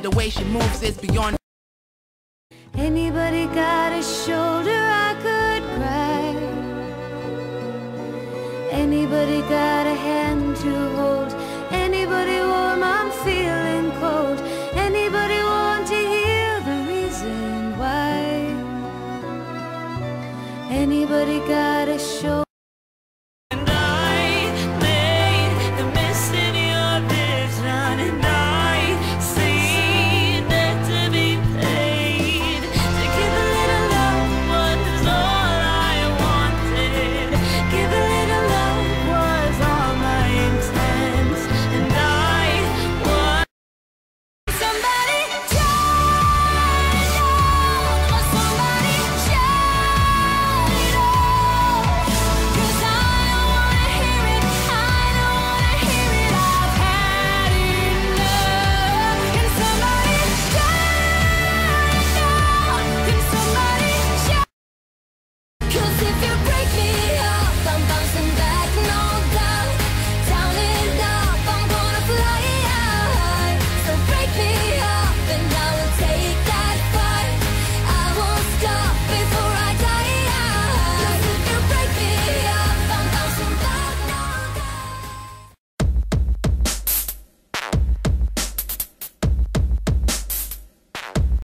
The way she moves is beyond. Anybody got a shoulder I could cry? Anybody got a hand to hold?